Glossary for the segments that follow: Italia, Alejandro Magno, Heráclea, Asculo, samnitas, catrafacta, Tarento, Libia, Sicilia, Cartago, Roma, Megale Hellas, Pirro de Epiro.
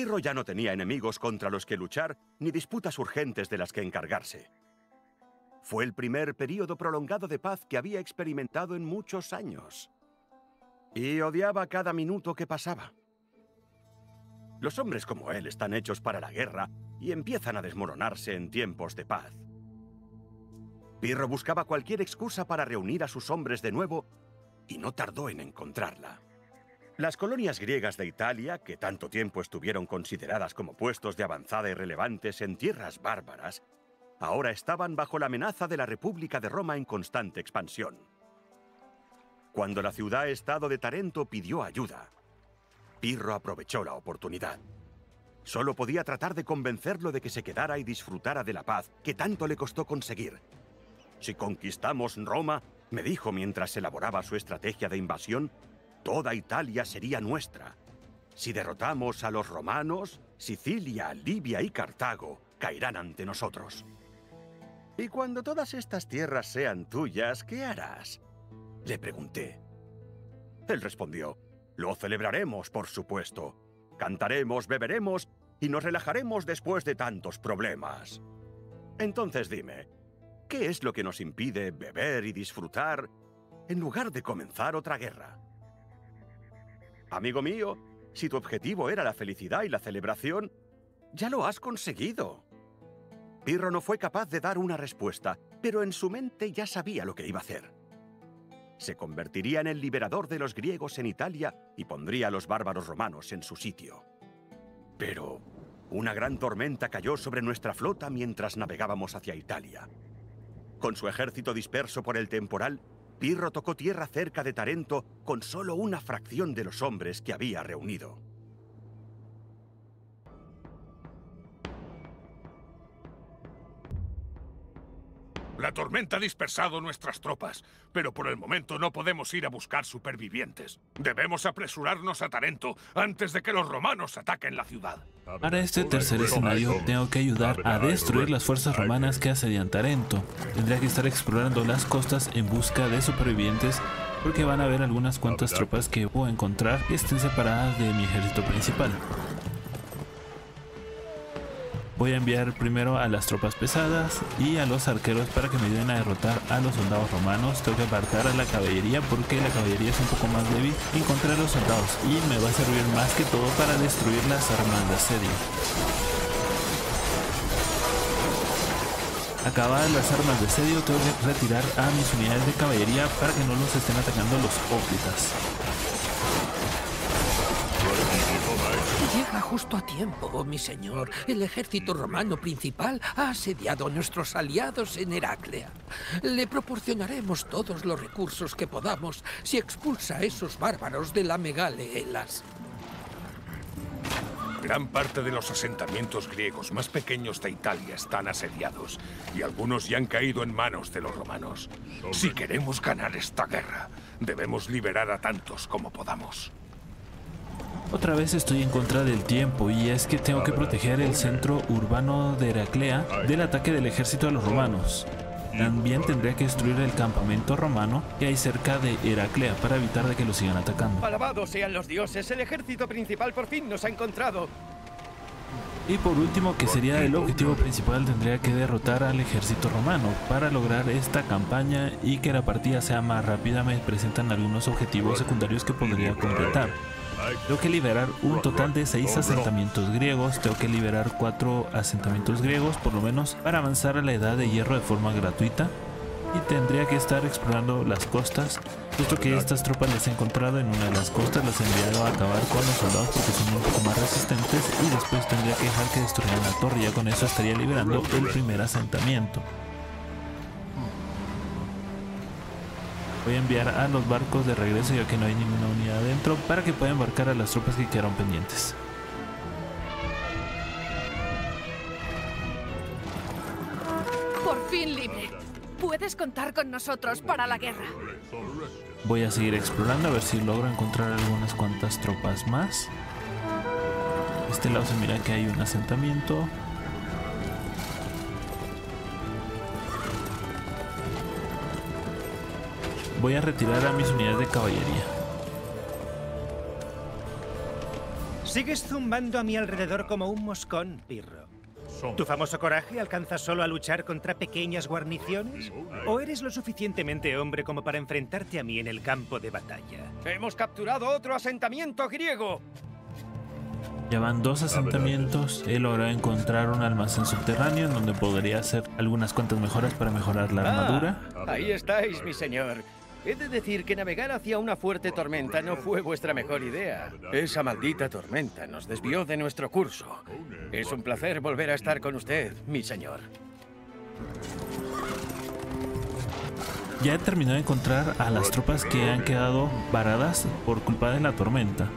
Pirro ya no tenía enemigos contra los que luchar ni disputas urgentes de las que encargarse. Fue el primer período prolongado de paz que había experimentado en muchos años. Y odiaba cada minuto que pasaba. Los hombres como él están hechos para la guerra y empiezan a desmoronarse en tiempos de paz. Pirro buscaba cualquier excusa para reunir a sus hombres de nuevo y no tardó en encontrarla. Las colonias griegas de Italia, que tanto tiempo estuvieron consideradas como puestos de avanzada y relevantes en tierras bárbaras, ahora estaban bajo la amenaza de la República de Roma en constante expansión. Cuando la ciudad-estado de Tarento pidió ayuda, Pirro aprovechó la oportunidad. Solo podía tratar de convencerlo de que se quedara y disfrutara de la paz que tanto le costó conseguir. «Si conquistamos Roma», me dijo mientras elaboraba su estrategia de invasión, «toda Italia sería nuestra. Si derrotamos a los romanos, Sicilia, Libia y Cartago caerán ante nosotros». «¿Y cuando todas estas tierras sean tuyas, qué harás?», le pregunté. Él respondió: «Lo celebraremos, por supuesto. Cantaremos, beberemos y nos relajaremos después de tantos problemas». Entonces dime, ¿qué es lo que nos impide beber y disfrutar en lugar de comenzar otra guerra? Amigo mío, si tu objetivo era la felicidad y la celebración, ya lo has conseguido. Pirro no fue capaz de dar una respuesta, pero en su mente ya sabía lo que iba a hacer. Se convertiría en el liberador de los griegos en Italia y pondría a los bárbaros romanos en su sitio. Pero una gran tormenta cayó sobre nuestra flota mientras navegábamos hacia Italia. Con su ejército disperso por el temporal, Pirro tocó tierra cerca de Tarento con solo una fracción de los hombres que había reunido. La tormenta ha dispersado nuestras tropas, pero por el momento no podemos ir a buscar supervivientes. Debemos apresurarnos a Tarento antes de que los romanos ataquen la ciudad. Para este tercer escenario, tengo que ayudar a destruir las fuerzas romanas que asedian Tarento. Tendría que estar explorando las costas en busca de supervivientes, porque van a haber algunas cuantas tropas que puedo encontrar que estén separadas de mi ejército principal. Voy a enviar primero a las tropas pesadas y a los arqueros para que me ayuden a derrotar a los soldados romanos. Tengo que apartar a la caballería porque la caballería es un poco más débil en contra de los soldados y me va a servir más que todo para destruir las armas de asedio. Acabadas las armas de asedio, tengo que retirar a mis unidades de caballería para que no los estén atacando los hoplitas. Llega justo a tiempo, mi señor. El ejército romano principal ha asediado a nuestros aliados en Heráclea. Le proporcionaremos todos los recursos que podamos si expulsa a esos bárbaros de la Megale Hellas. Gran parte de los asentamientos griegos más pequeños de Italia están asediados y algunos ya han caído en manos de los romanos. Si queremos ganar esta guerra, debemos liberar a tantos como podamos. Otra vez estoy en contra del tiempo y es que tengo que proteger el centro urbano de Heráclea del ataque del ejército de los romanos. También tendría que destruir el campamento romano que hay cerca de Heráclea para evitar de que lo sigan atacando. Alabados sean los dioses, el ejército principal por fin nos ha encontrado. Y por último, que sería el objetivo principal, tendría que derrotar al ejército romano. Para lograr esta campaña y que la partida sea más rápida, me presentan algunos objetivos secundarios que podría completar. Tengo que liberar un total de 6 asentamientos griegos, tengo que liberar 4 asentamientos griegos por lo menos para avanzar a la edad de hierro de forma gratuita y tendría que estar explorando las costas, puesto que estas tropas las he encontrado en una de las costas, las he enviado a acabar con los soldados porque son un poco más resistentes y después tendría que dejar que destruyan la torre, ya con eso estaría liberando el primer asentamiento. Voy a enviar a los barcos de regreso ya que no hay ninguna unidad adentro para que pueda embarcar a las tropas que quedaron pendientes. Por fin libre. Puedes contar con nosotros para la guerra. Voy a seguir explorando a ver si logro encontrar algunas cuantas tropas más. De este lado se mira que hay un asentamiento. Voy a retirar a mis unidades de caballería. Sigues zumbando a mi alrededor como un moscón, Pirro. ¿Tu famoso coraje alcanza solo a luchar contra pequeñas guarniciones? ¿O eres lo suficientemente hombre como para enfrentarte a mí en el campo de batalla? ¡Hemos capturado otro asentamiento griego! Ya van 2 asentamientos. He logrado encontrar un almacén subterráneo en donde podría hacer algunas cuantas mejoras para mejorar la armadura. Ahí estáis, mi señor. He de decir que navegar hacia una fuerte tormenta no fue vuestra mejor idea. Esa maldita tormenta nos desvió de nuestro curso. Es un placer volver a estar con usted, mi señor. Ya he terminado de encontrar a las tropas que han quedado varadas por culpa de la tormenta.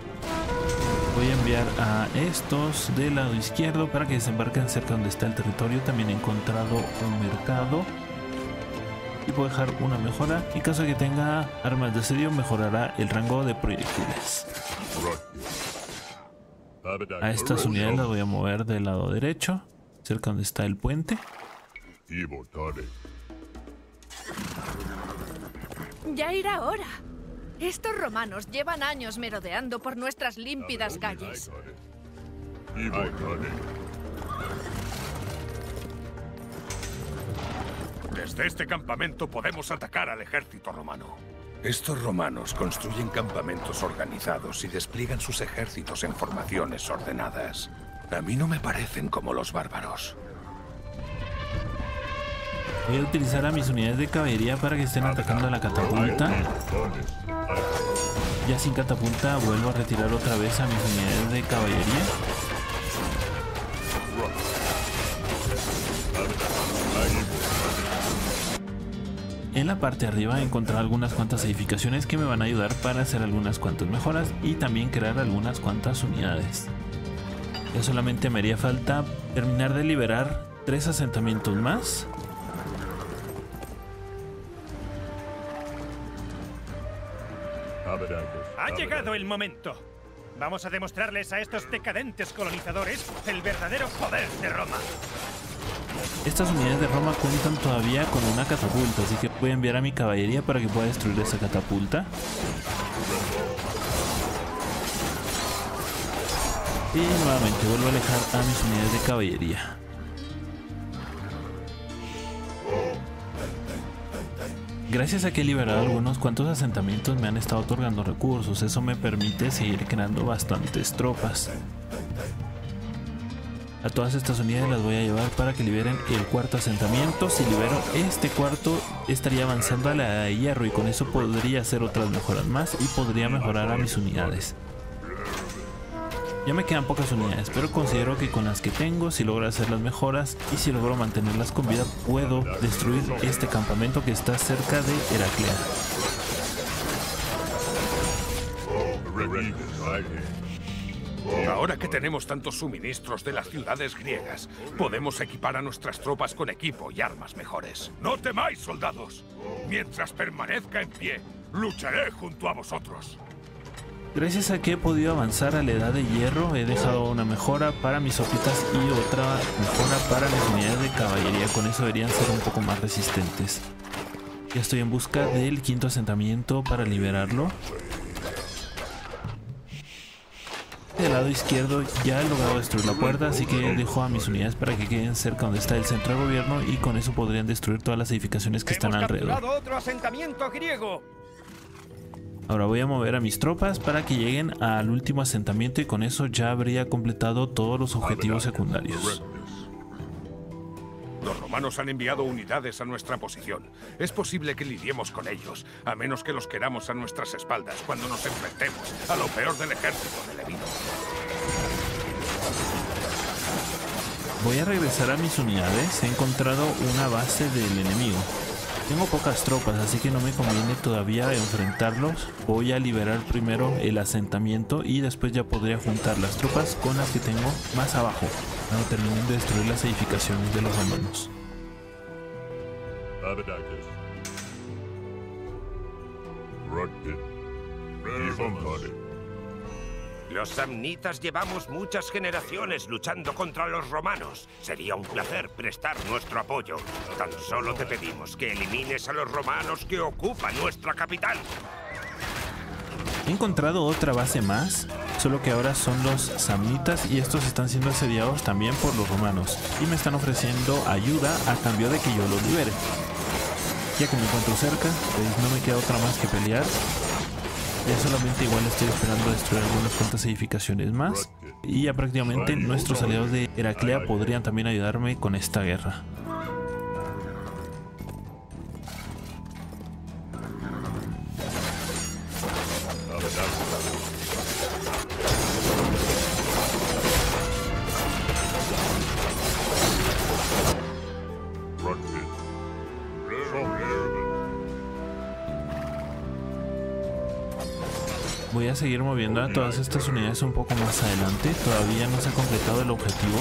Voy a enviar a estos del lado izquierdo para que desembarquen cerca donde está el territorio. También he encontrado un mercado. Y puedo dejar una mejora. En caso de que tenga armas de asedio, mejorará el rango de proyectiles. A estas unidades las voy a mover del lado derecho, cerca donde está el puente. Ya irá ahora. Estos romanos llevan años merodeando por nuestras límpidas calles. Desde este campamento podemos atacar al ejército romano. Estos romanos construyen campamentos organizados y despliegan sus ejércitos en formaciones ordenadas. A mí no me parecen como los bárbaros. Voy a utilizar a mis unidades de caballería para que estén atacando a la catapulta. Ya sin catapulta vuelvo a retirar otra vez a mis unidades de caballería. En la parte de arriba he encontrado algunas cuantas edificaciones que me van a ayudar para hacer algunas cuantas mejoras y también crear algunas cuantas unidades. Ya solamente me haría falta terminar de liberar 3 asentamientos más. Ha llegado el momento. Vamos a demostrarles a estos decadentes colonizadores el verdadero poder de Roma. Estas unidades de Roma cuentan todavía con una catapulta, así que voy a enviar a mi caballería para que pueda destruir esa catapulta. Y nuevamente vuelvo a alejar a mis unidades de caballería. Gracias a que he liberado algunos cuantos asentamientos me han estado otorgando recursos, eso me permite seguir creando bastantes tropas. A todas estas unidades las voy a llevar para que liberen el 4.º asentamiento. Si libero este 4.º, estaría avanzando a la edad de hierro y con eso podría hacer otras mejoras más y podría mejorar a mis unidades. Ya me quedan pocas unidades, pero considero que con las que tengo, si logro hacer las mejoras y si logro mantenerlas con vida, puedo destruir este campamento que está cerca de Heráclea. Ahora que tenemos tantos suministros de las ciudades griegas, podemos equipar a nuestras tropas con equipo y armas mejores. ¡No temáis, soldados! Mientras permanezca en pie, lucharé junto a vosotros. Gracias a que he podido avanzar a la edad de hierro, he dejado una mejora para mis sopitas y otra mejora para mis unidades de caballería. Con eso deberían ser un poco más resistentes. Ya estoy en busca del 5.º asentamiento para liberarlo. Del lado izquierdo ya he logrado destruir la puerta, así que dejo a mis unidades para que queden cerca donde está el centro de gobierno y con eso podrían destruir todas las edificaciones que están alrededor. Otro asentamiento griego. Ahora voy a mover a mis tropas para que lleguen al último asentamiento y con eso ya habría completado todos los objetivos secundarios. Los romanos han enviado unidades a nuestra posición. Es posible que lidiemos con ellos, a menos que los queramos a nuestras espaldas cuando nos enfrentemos a lo peor del ejército de Epiro. Voy a regresar a mis unidades. He encontrado una base del enemigo. Tengo pocas tropas, así que no me conviene todavía enfrentarlos. Voy a liberar primero el asentamiento y después ya podría juntar las tropas con las que tengo más abajo, cuando terminen de destruir las edificaciones de los romanos. Los samnitas llevamos muchas generaciones luchando contra los romanos. Sería un placer prestar nuestro apoyo. Tan solo te pedimos que elimines a los romanos que ocupan nuestra capital. He encontrado otra base más, solo que ahora son los samnitas y estos están siendo asediados también por los romanos y me están ofreciendo ayuda a cambio de que yo los libere. Ya que me encuentro cerca, pues no me queda otra más que pelear. Ya solamente igual estoy esperando destruir algunas cuantas edificaciones más. Y ya prácticamente nuestros aliados de Heráclea podrían también ayudarme con esta guerra. Voy a seguir moviendo a todas estas unidades un poco más adelante. Todavía no se ha completado el objetivo,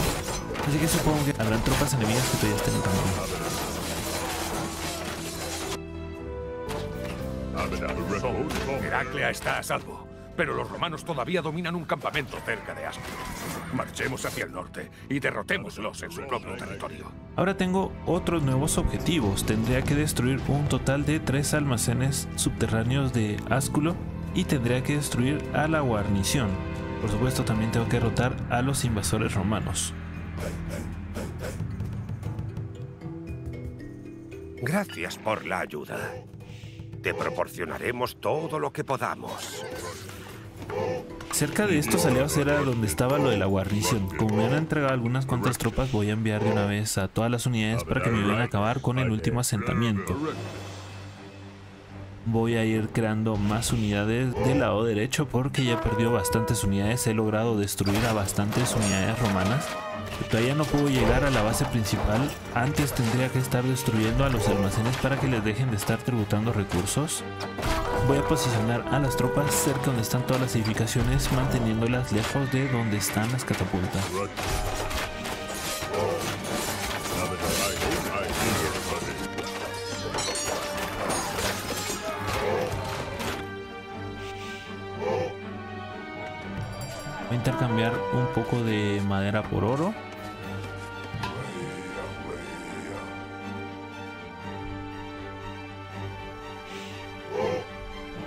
así que supongo que habrán tropas enemigas que todavía estén en campo. Heráclea está a salvo, pero los romanos todavía dominan un campamento cerca de Asculo. Marchemos hacia el norte y derrotémoslos en su propio territorio. Ahora tengo otros nuevos objetivos. Tendría que destruir un total de 3 almacenes subterráneos de Asculo y tendría que destruir a la guarnición. Por supuesto, también tengo que derrotar a los invasores romanos. Gracias por la ayuda. Te proporcionaremos todo lo que podamos. Cerca de estos aliados era donde estaba lo de la guarnición. Como me han entregado algunas cuantas tropas, voy a enviar de una vez a todas las unidades para que me ayuden a acabar con el último asentamiento. Voy a ir creando más unidades del lado derecho porque ya perdió bastantes unidades. He logrado destruir a bastantes unidades romanas. Todavía no puedo llegar a la base principal. Antes tendría que estar destruyendo a los almacenes para que les dejen de estar tributando recursos. Voy a posicionar a las tropas cerca donde están todas las edificaciones, manteniéndolas lejos de donde están las catapultas. Voy a intercambiar un poco de madera por oro.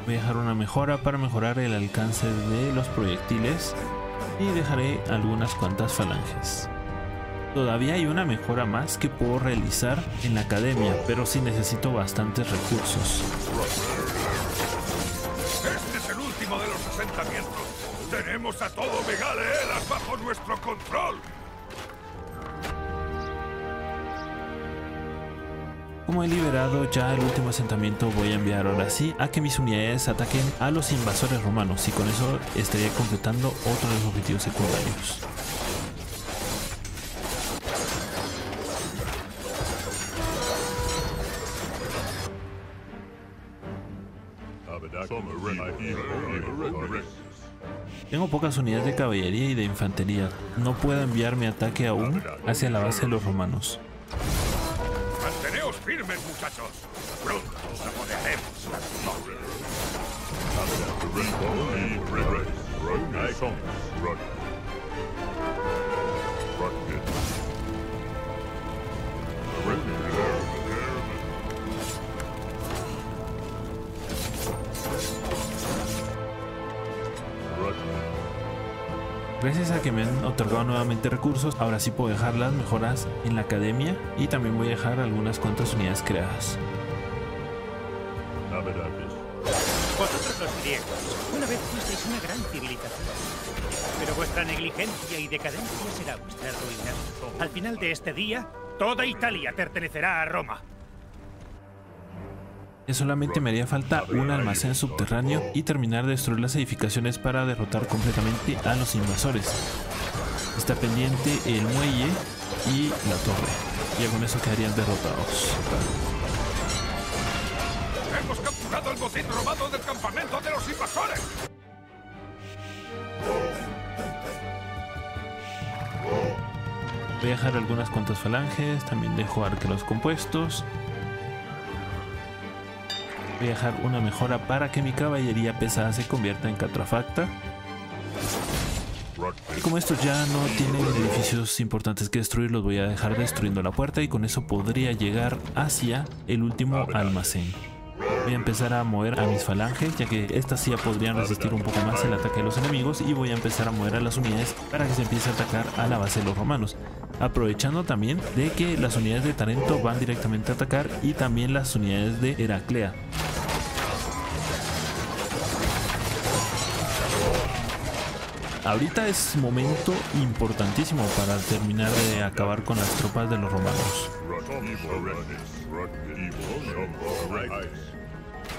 Voy a dejar una mejora para mejorar el alcance de los proyectiles y dejaré algunas cuantas falanges. Todavía hay una mejora más que puedo realizar en la academia, pero sí necesito bastantes recursos. Este es el último de los asentamientos. ¡Tenemos a todo Megale Hellas bajo nuestro control! Como he liberado ya el último asentamiento, voy a enviar ahora sí a que mis unidades ataquen a los invasores romanos y con eso estaría completando otro de los objetivos secundarios. Tengo pocas unidades de caballería y de infantería. No puedo enviar mi ataque aún hacia la base de los romanos. ¡Manteneos firmes, muchachos! ¡Pronto nos apoderaremos la victoria! Gracias a que me han otorgado nuevamente recursos, ahora sí puedo dejar las mejoras en la academia y también voy a dejar algunas cuantas unidades creadas. Vosotros los griegos, una vez fuisteis una gran civilización, pero vuestra negligencia y decadencia será vuestra ruina. Al final de este día, toda Italia pertenecerá a Roma. Ya solamente me haría falta un almacén subterráneo y terminar de destruir las edificaciones para derrotar completamente a los invasores. Está pendiente el muelle y la torre. Ya con eso quedarían derrotados. ¡Hemos capturado el botín robado del campamento de los invasores! Voy a dejar algunas cuantas falanges, también dejo arqueros compuestos. Voy a dejar una mejora para que mi caballería pesada se convierta en catrafacta. Y como estos ya no tienen edificios importantes que destruir, los voy a dejar destruyendo la puerta y con eso podría llegar hacia el último almacén. Voy a empezar a mover a mis falanges, ya que estas sí podrían resistir un poco más el ataque de los enemigos, y voy a empezar a mover a las unidades para que se empiece a atacar a la base de los romanos. Aprovechando también de que las unidades de Tarento van directamente a atacar, y también las unidades de Heráclea. Ahorita es momento importantísimo para terminar de acabar con las tropas de los romanos.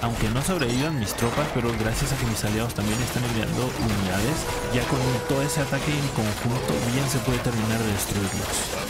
Aunque no sobrevivan mis tropas, pero gracias a que mis aliados también están enviando unidades, ya con todo ese ataque en conjunto bien se puede terminar de destruirlos.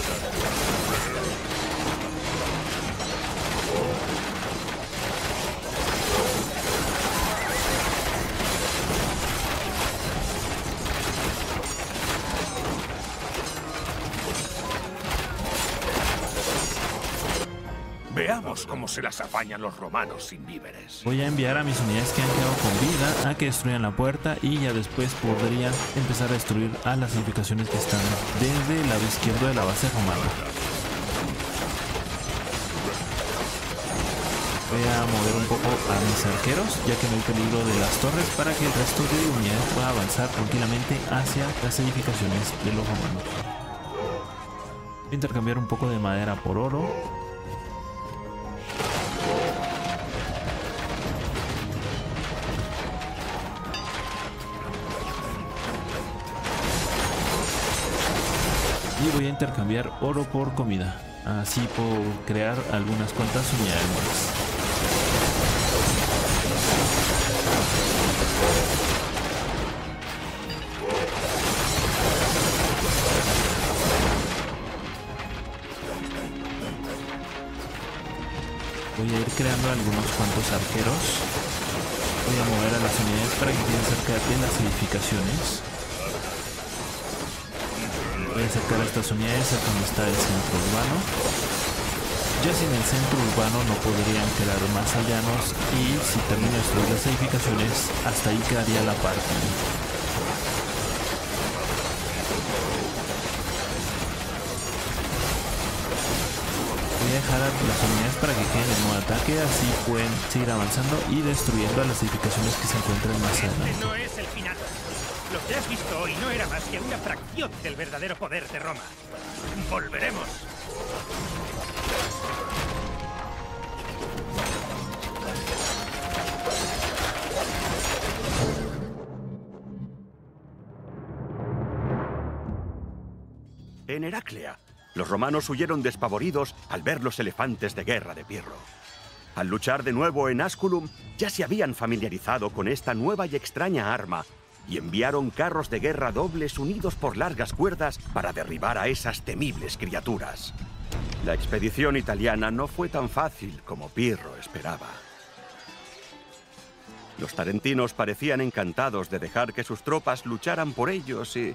Veamos cómo se las apañan los romanos sin víveres. Voy a enviar a mis unidades que han quedado con vida a que destruyan la puerta, y ya después podrían empezar a destruir a las edificaciones que están desde el lado izquierdo de la base romana. Voy a mover un poco a mis arqueros, ya que no hay peligro de las torres, para que el resto de unidades pueda avanzar tranquilamente hacia las edificaciones de los romanos. Voy a intercambiar un poco de madera por oro. Y voy a intercambiar oro por comida, así puedo crear algunas cuantas unidades más. Voy a ir creando algunos cuantos arqueros. Voy a mover a las unidades para que estén cerca de las edificaciones. Voy a acercar a estas unidades a donde está el centro urbano. Ya sin el centro urbano no podrían quedar más allanos, y si termino de destruir las edificaciones, hasta ahí quedaría la parte. Voy a dejar a las unidades para que queden en modo ataque, así pueden seguir avanzando y destruyendo a las edificaciones que se encuentran más adelante. Lo que has visto hoy no era más que una fracción del verdadero poder de Roma. ¡Volveremos! En Heráclea, los romanos huyeron despavoridos al ver los elefantes de guerra de Pirro. Al luchar de nuevo en Asculum, ya se habían familiarizado con esta nueva y extraña arma, y enviaron carros de guerra dobles unidos por largas cuerdas para derribar a esas temibles criaturas. La expedición italiana no fue tan fácil como Pirro esperaba. Los tarentinos parecían encantados de dejar que sus tropas lucharan por ellos y,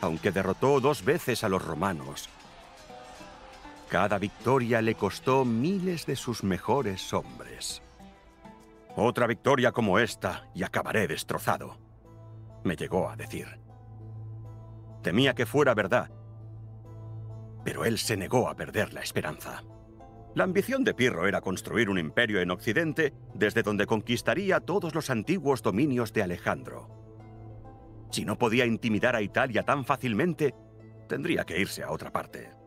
aunque derrotó 2 veces a los romanos, cada victoria le costó miles de sus mejores hombres. Otra victoria como esta y acabaré destrozado, me llegó a decir. Temía que fuera verdad, pero él se negó a perder la esperanza. La ambición de Pirro era construir un imperio en Occidente desde donde conquistaría todos los antiguos dominios de Alejandro. Si no podía intimidar a Italia tan fácilmente, tendría que irse a otra parte.